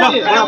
नमस्कार,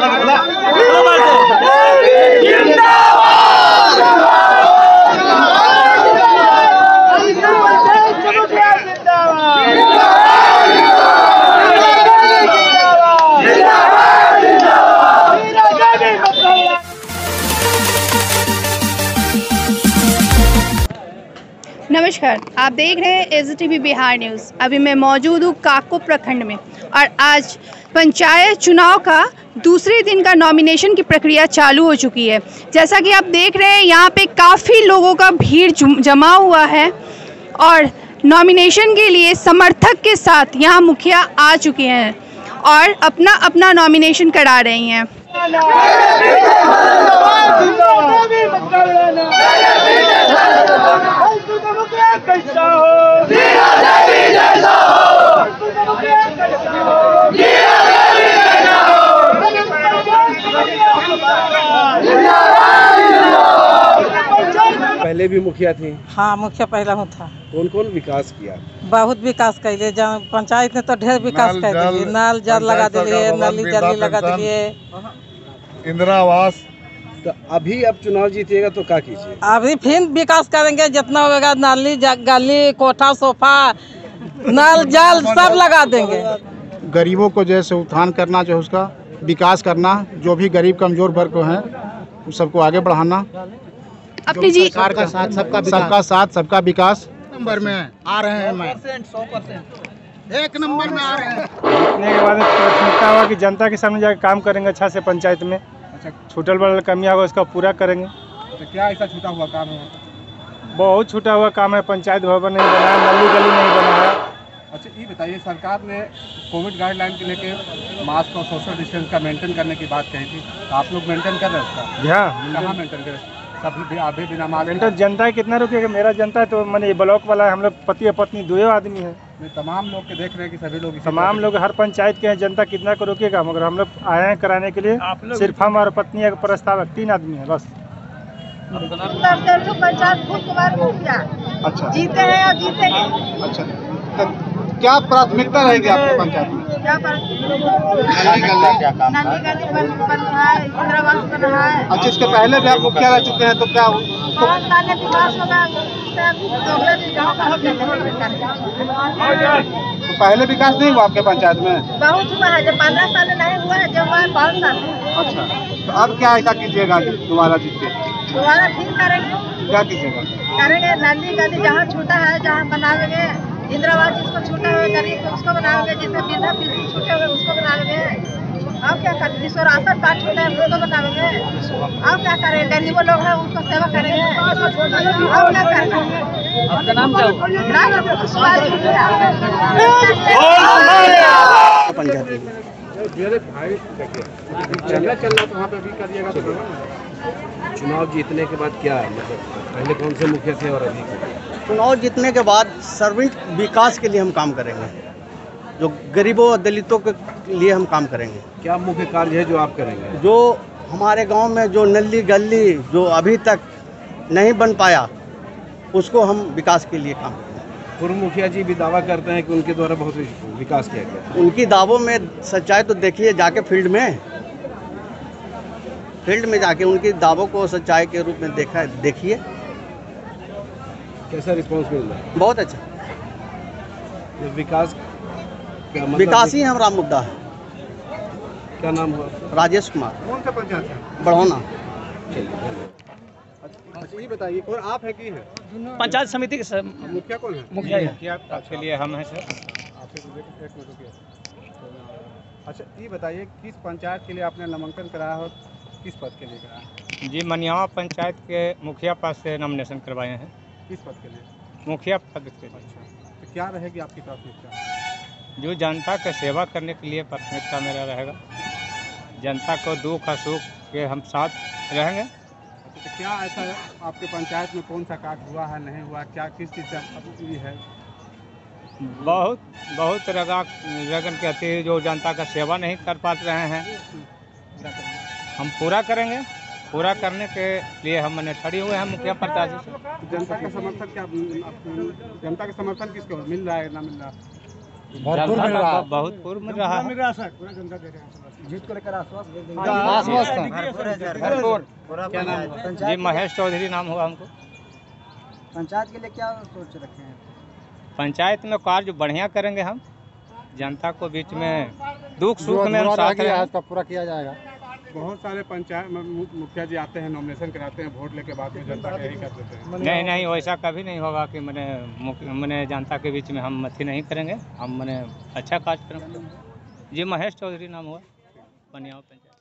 आप देख रहे हैं एजीटीवी बिहार न्यूज़। अभी मैं मौजूद हूँ काको प्रखंड में और आज पंचायत चुनाव का दूसरे दिन का नॉमिनेशन की प्रक्रिया चालू हो चुकी है। जैसा कि आप देख रहे हैं यहाँ पे काफ़ी लोगों का भीड़ जमा हुआ है और नॉमिनेशन के लिए समर्थक के साथ यहाँ मुखिया आ चुके हैं और अपना अपना नॉमिनेशन करा रही हैं। पहले भी मुखिया थे? हाँ, मुखिया पहला हूँ था। कौन कौन विकास किया? बहुत विकास कैले, पंचायत ने तो ढेर विकास कर दिए। नाल जल लगा दिए, नाली जाली लगा दिए, इंदिरा आवास। तो अभी अब चुनाव जीतेगा तो क्या कीजिए? अभी फिर विकास करेंगे जितना होगा, नाली गली कोठा सोफा नल जल सब लगा देंगे। गरीबों को जैसे उत्थान करना, जो उसका विकास करना, जो भी गरीब कमजोर वर्ग को है उस सबको आगे बढ़ाना, अपनी सरकार का साथ, सबका साथ, सबका विकास। नंबर में आ रहे हैं, मैं 100% एक नंबर में आ रहे हैं। इतने के बाद प्राथमिकता हुआ कि जनता के सामने जाकर काम करेंगे अच्छा से। पंचायत में छूटल वाला कमियाँ होगा उसका पूरा करेंगे। तो क्या ऐसा छूटा हुआ काम है? बहुत छूटा हुआ काम है। पंचायत भवन नहीं बना, नली गली नहीं बना है। अच्छा, ये बताइए, सरकार ने कोविड गाइडलाइन के लेके मास्क और सोशल डिस्टेंस का मेंटेन करने की बात कही थी, आप लोग मेंटेन कर रहे हैं उसका? हाँ, कहाँ मेंटेन कर रहे? अभी बिना मास्क जनता कितना रुकेगा? मेरा जनता तो मैंने ब्लॉक वाला है, हम लोग पति और पत्नी दो आदमी है। तमाम लोग के देख रहे हैं कि सभी लोग, तमाम लोग हर पंचायत के हैं। जनता कितना को रोकेगा? मगर हम लोग आए हैं कराने के लिए। सिर्फ हम और पत्नी एक प्रस्तावक, 3 आदमी है बस। अच्छा, जीते हैं और जीतेंगे। अच्छा, तो क्या प्राथमिकता रहेगी आपके पंचायत में? अच्छा, इसके पहले भी आप मुखिया रह चुके हैं, तो क्या तो पहले विकास नहीं हुआ आपके पंचायत में? बहुत हुआ है, जब 15 साल नहीं हुआ है, जब हुआ 5 साल। अच्छा, तो अब क्या ऐसा कीजिएगा दोबारा जीते? दोबारा ठीक करेंगे। क्या कीजिएगा? करेंगे नाली गली जहाँ छूटा है, जहाँ बनाएंगे। इंदिरा आवास जिसको छूटा हुआ गरीब को उसको बनाओगे, जिससे बिना बिल्कुल छूटे हुए उसको बनाओगे। आप क्या करें? जिसको राशन कार्ड छूटा है उसको बनाओगे। आप क्या करें? गरीबों लोग हैं उनको सेवा करेंगे। आप क्या करें? आपका नाम क्या है? पंचायत चुनाव जीतने के बाद क्या, पहले कौन से मुखिया थे और अभी? चुनाव जीतने के बाद सर्वेंट विकास के लिए हम काम करेंगे, जो गरीबों और दलितों के लिए हम काम करेंगे। क्या मुख्य कार्य है जो आप करेंगे? जो हमारे गांव में जो नली गली जो अभी तक नहीं बन पाया, उसको हम विकास के लिए काम करेंगे। पूर्व मुखिया जी भी दावा करते हैं कि उनके द्वारा बहुत विकास किया गया। उनकी दावों में सच्चाई तो देखिए, जाके फील्ड में जाके उनकी दावों को सच्चाई के रूप में देखा, देखिए कैसा रिस्पॉन्स मिल रहा है। बहुत अच्छा विकास ही हमारा मुद्दा है। क्या नाम हुआ? राजेश कुमार, बड़ौना। ये बताइए, और आप है कि है पंचायत समिति के? सर मुखिया कौन है? मुखिया आपके लिए हम हैं सर। अच्छा, ये बताइए, किस पंचायत के लिए आपने नामांकन कराया हो, किस पद के लिए कराया? जी, मनियावा पंचायत के मुखिया पद से नामिनेशन करवाए हैं। किस पद के लिए? मुखिया पद के लिए। तो क्या रहेगी आपकी प्राथमिकता? जो जनता की सेवा करने के लिए प्राथमिकता मेरा रहेगा। जनता को दुख सुख के हम साथ रहेंगे। तो क्या ऐसा आपके पंचायत में कौन सा कार्य हुआ है, नहीं हुआ, क्या किस चीज़ से अभी है? बहुत लगन के अति जो जनता का सेवा नहीं कर पा रहे हैं, हम पूरा करेंगे। पूरा करने के लिए हम मैंने खड़ी हुए हैं मुखिया पंचायत से। जनता का समर्थन क्या, जनता का समर्थन किसको मिल रहा है, ना मिल रहा? भरपूर मिल रहा है। जीत को लेकर आश्वासन जी महेश चौधरी नाम हुआ हमको। पंचायत के लिए क्या सोच रखे हैं? पंचायत में कार्य बढ़िया करेंगे हम, जनता को बीच में दुख सुख में साथ रहेंगे, इसका पूरा किया जाएगा। बहुत सारे पंचायत मुखिया जी आते हैं, नॉमिनेशन कराते हैं, वोट लेके बाद में जनता के यही कर देते हैं। नहीं नहीं, वैसा कभी नहीं होगा कि मैंने जनता के बीच में हम मथी नहीं करेंगे, हम अच्छा कार्य करेंगे। जी महेश चौधरी नाम हुआ, मनियावा पंचायत।